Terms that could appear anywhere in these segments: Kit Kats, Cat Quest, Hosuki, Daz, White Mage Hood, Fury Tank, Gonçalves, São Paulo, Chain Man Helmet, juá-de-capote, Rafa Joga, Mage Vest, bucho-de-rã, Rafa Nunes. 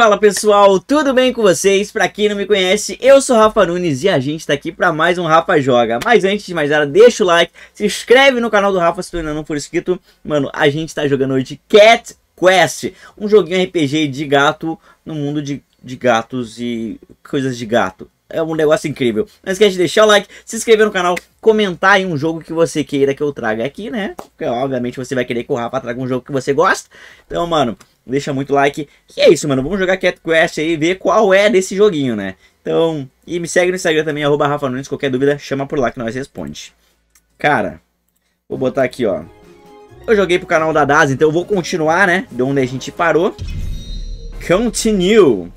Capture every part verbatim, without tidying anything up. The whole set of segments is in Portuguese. Fala pessoal, tudo bem com vocês? Pra quem não me conhece, eu sou Rafa Nunes e a gente tá aqui pra mais um Rafa Joga. Mas antes de mais nada, deixa o like, se inscreve no canal do Rafa se tu ainda não for inscrito. Mano, a gente tá jogando hoje Cat Quest, um joguinho R P G de gato no mundo de, de gatos e coisas de gato. É um negócio incrível. Não esquece de deixar o like, se inscrever no canal, comentar aí um jogo que você queira que eu traga aqui, né? Porque obviamente você vai querer que o Rafa traga um jogo que você gosta. Então, mano, deixa muito like. E é isso, mano. Vamos jogar Cat Quest aí e ver qual é desse joguinho, né? Então, e me segue no Instagram também, arroba Rafa Nunes. Qualquer dúvida, chama por lá que nós responde. Cara, vou botar aqui, ó. Eu joguei pro canal da Daz, então eu vou continuar, né? De onde a gente parou. Continue.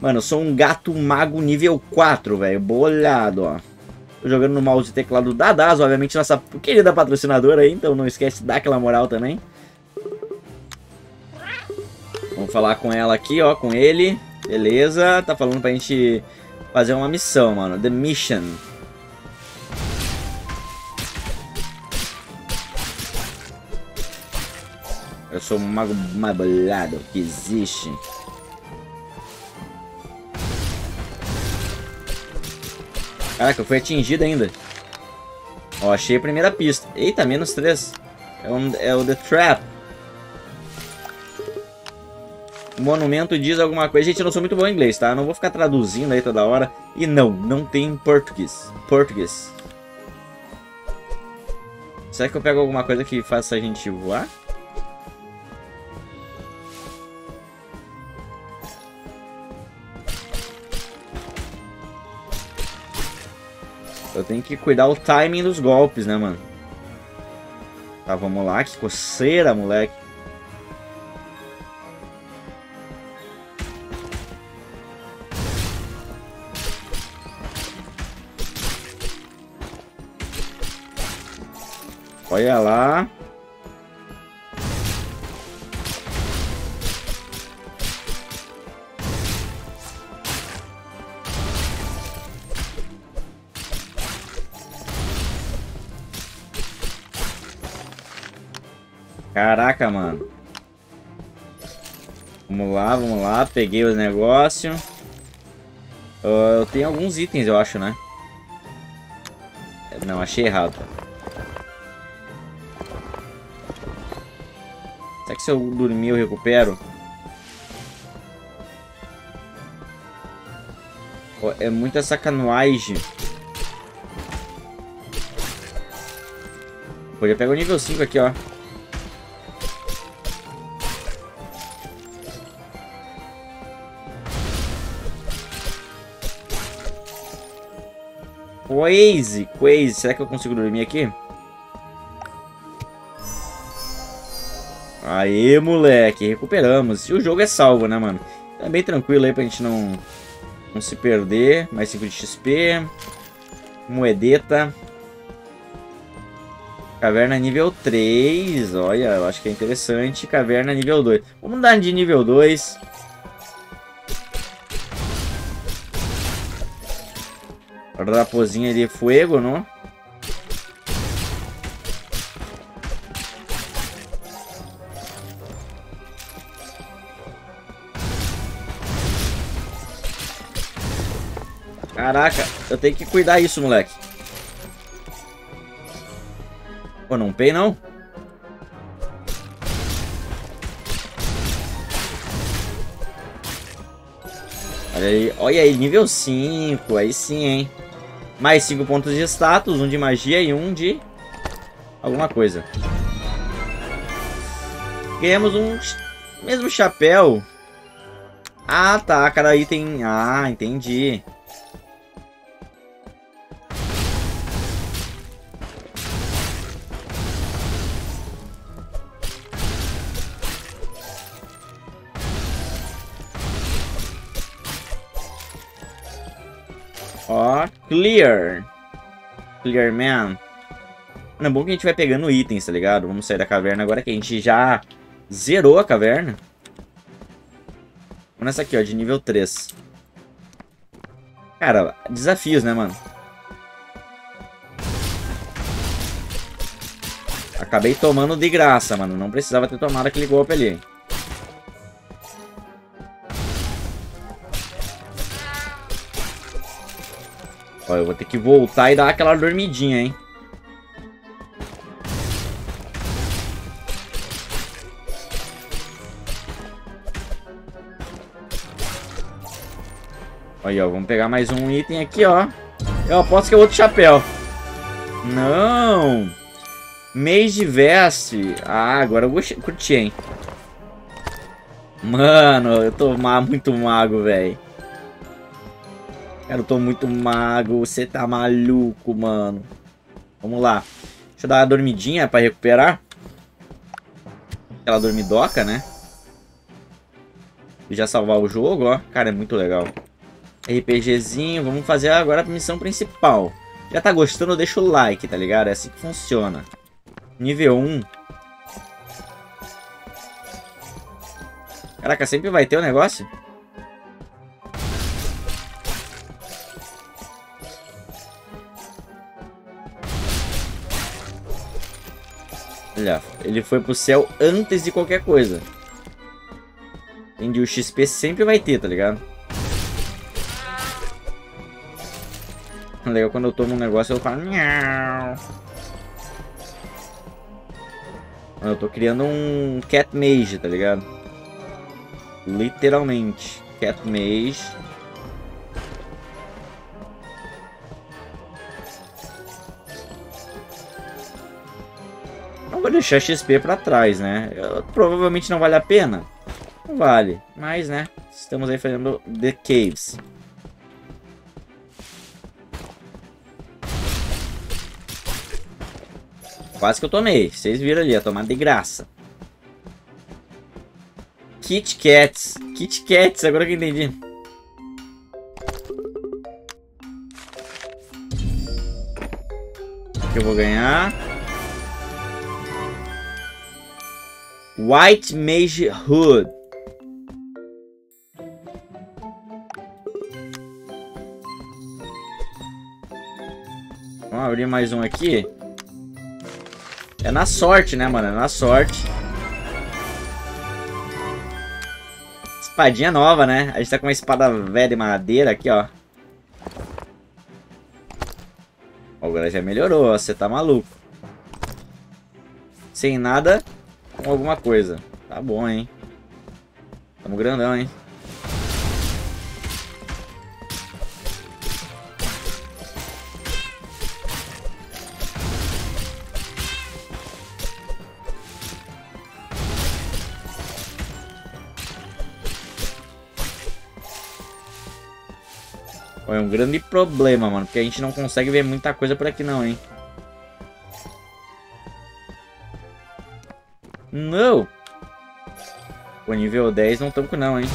Mano, eu sou um gato mago nível quatro, velho. Bolhado, ó. Tô jogando no mouse e teclado da Daz, obviamente, nossa querida patrocinadora aí. Então não esquece de dar aquela moral também. Vamos falar com ela aqui, ó. Com ele. Beleza. Tá falando pra gente fazer uma missão, mano. The Mission. Eu sou o mago mais bolhado que existe. Caraca, eu fui atingido ainda. Ó, achei a primeira pista. Eita, menos três. É, um, é o The Trap. O monumento diz alguma coisa. Gente, eu não sou muito bom em inglês, tá? Eu não vou ficar traduzindo aí toda hora. E não, não tem português. Português. Será que eu pego alguma coisa que faça a gente voar? Eu tenho que cuidar o timing dos golpes, né, mano? Tá, vamos lá. Que coceira, moleque. Olha lá. Caraca, mano. Vamos lá, vamos lá. Peguei os negócios. Uh, eu tenho alguns itens, eu acho, né? Não, achei errado. Será que se eu dormir eu recupero? Oh, é muita sacanagem. Podia pegar o nível cinco aqui, ó. Quase, quase. Será que eu consigo dormir aqui? Aê, moleque. Recuperamos. E o jogo é salvo, né, mano? É bem tranquilo aí pra gente não, não se perder. Mais cinco de X P. Moedeta. Caverna nível três. Olha, eu acho que é interessante. Caverna nível dois. Vamos dar de nível dois. Raposinha de fogo, não? Caraca, eu tenho que cuidar isso, moleque. Pô, não pei, não? Olha aí, olha aí, nível cinco. Aí sim, hein? Mais cinco pontos de status, um de magia e um de alguma coisa. Ganhamos um mesmo chapéu. Ah, tá. Cada item... Ah, entendi. Ó, clear. Clear man. Mano, é bom que a gente vai pegando itens, tá ligado? Vamos sair da caverna agora que a gente já zerou a caverna. Vamos nessa aqui, ó, de nível três. Cara, desafios, né, mano? Acabei tomando de graça, mano. Não precisava ter tomado aquele golpe ali. Ó, eu vou ter que voltar e dar aquela dormidinha, hein. Aí, ó, vamos pegar mais um item aqui, ó. Eu aposto que é outro chapéu. Não! Mage Vest. Ah, agora eu curti, hein. Mano, eu tô ma muito mago, velho. Cara, eu tô muito mago. Você tá maluco, mano. Vamos lá. Deixa eu dar uma dormidinha pra recuperar. Aquela dormidoca, né? E já salvar o jogo, ó. Cara, é muito legal. RPGzinho, vamos fazer agora a missão principal. Já tá gostando, deixa o like, tá ligado? É assim que funciona. Nível um. Caraca, sempre vai ter um negócio? Olha, ele foi pro céu antes de qualquer coisa. Entendi, o X P sempre vai ter, tá ligado? Legal, quando eu tomo um negócio eu falo nhau. Eu tô criando um Cat Mage, tá ligado? Literalmente Cat Mage. Não vou deixar X P pra trás, né? Eu, provavelmente não vale a pena. Não vale, mas né, estamos aí fazendo The Caves. Quase que eu tomei. Vocês viram ali, a tomada de graça. Kit Kats. Kit Kats, agora que eu entendi. O que eu vou ganhar? White Mage Hood. Vamos abrir mais um aqui. É na sorte, né, mano? É na sorte. Espadinha nova, né? A gente tá com uma espada velha de madeira aqui, ó. Agora já melhorou, ó. Você tá maluco. Sem nada, com alguma coisa. Tá bom, hein? Tamo grandão, hein? É um grande problema, mano, porque a gente não consegue ver muita coisa por aqui não, hein? Não! O nível dez não tanco não, hein?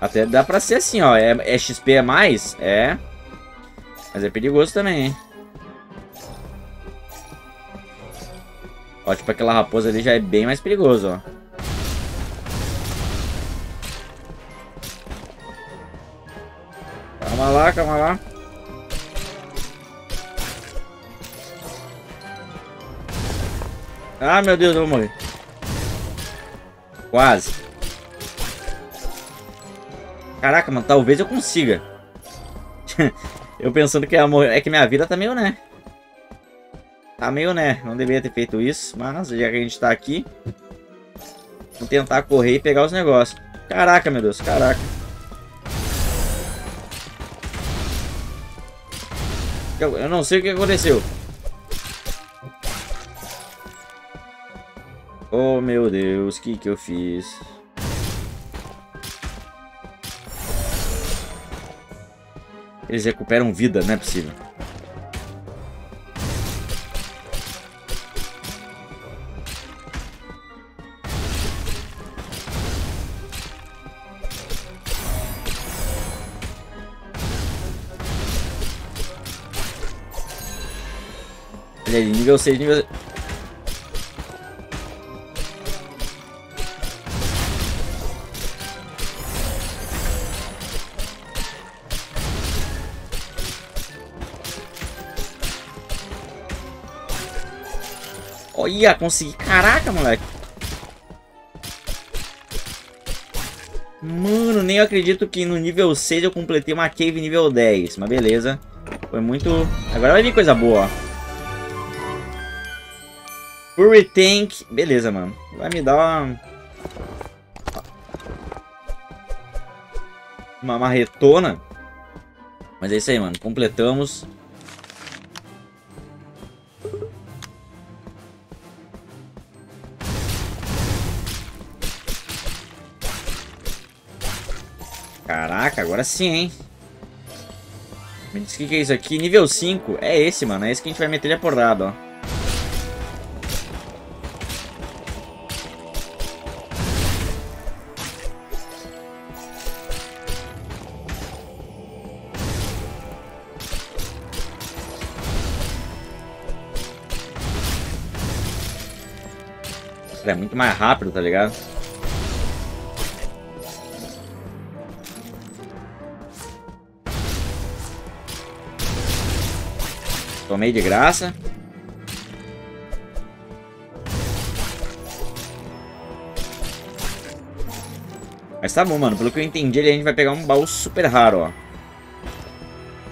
Até dá pra ser assim, ó. É, é X P a mais? É. Mas é perigoso também, hein? Ó, tipo, aquela raposa ali já é bem mais perigoso, ó. Calma lá, calma lá. Ah, meu Deus, eu vou morrer. Quase. Caraca, mano, talvez eu consiga. Eu pensando que ia morrer. É que minha vida tá meio, né? Tá meio, né? Não deveria ter feito isso, mas já que a gente tá aqui, vou tentar correr e pegar os negócios. Caraca, meu Deus, caraca. Eu, eu não sei o que aconteceu. Oh, meu Deus, o que que eu fiz? Eles recuperam vida, não é possível. Nível seis, nível... Olha, consegui. Caraca, moleque. Mano, nem acredito que no nível seis eu completei uma cave nível dez. Mas beleza. Foi muito... Agora vai vir coisa boa, ó. Fury Tank. Beleza, mano. Vai me dar uma... Uma marretona. Mas é isso aí, mano. Completamos. Caraca, agora sim, hein? Me diz o que, que é isso aqui. Nível cinco. É esse, mano. É esse que a gente vai meter a porrada, ó. É muito mais rápido, tá ligado? Tomei de graça. Mas tá bom, mano. Pelo que eu entendi, a gente vai pegar um baú super raro, ó.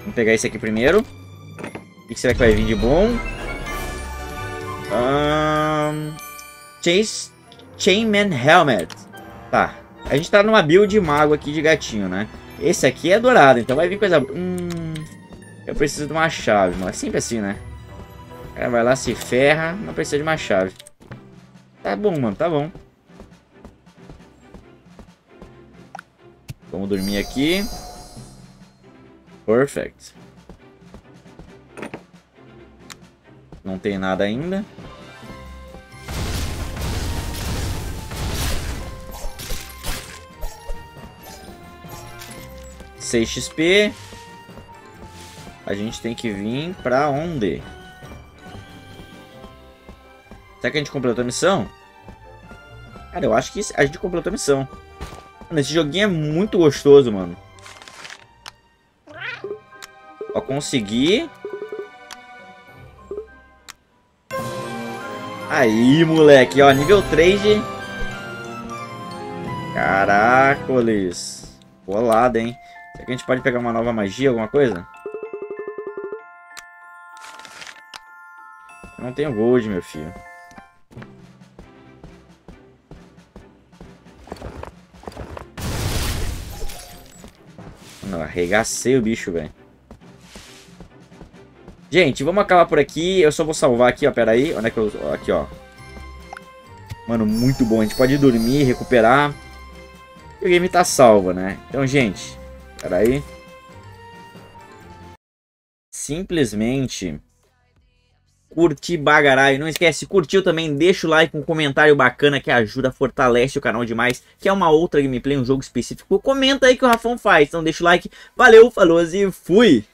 Vamos pegar esse aqui primeiro. O que será que vai vir de bom? Ahn... Chain Man Helmet. Tá, a gente tá numa build de mago aqui de gatinho, né? Esse aqui é dourado, então vai vir coisa... Hum, eu preciso de uma chave, mano. É sempre assim, né? O cara vai lá, se ferra, não precisa de uma chave. Tá bom, mano, tá bom. Vamos dormir aqui. Perfect. Não tem nada ainda. seis X P. A gente tem que vir pra onde? Será que a gente completou a missão? Cara, eu acho que a gente completou a missão. Mano, esse joguinho é muito gostoso, mano. Ó, consegui. Aí, moleque. Ó, nível três de... Caracoles. Bolada, hein? Será que a gente pode pegar uma nova magia, alguma coisa? Eu não tenho gold, meu filho. Mano, arregacei o bicho, velho. Gente, vamos acabar por aqui. Eu só vou salvar aqui, ó. Pera aí. Onde é que eu... Aqui, ó. Mano, muito bom. A gente pode dormir, recuperar. E o game tá salvo, né? Então, gente... Pera aí. Simplesmente curti bagarai. Não esquece, curtiu também, deixa o like, um comentário bacana que ajuda, fortalece o canal demais. Que é uma outra gameplay, um jogo específico, comenta aí que o Rafão faz. Então deixa o like, valeu, falou e fui!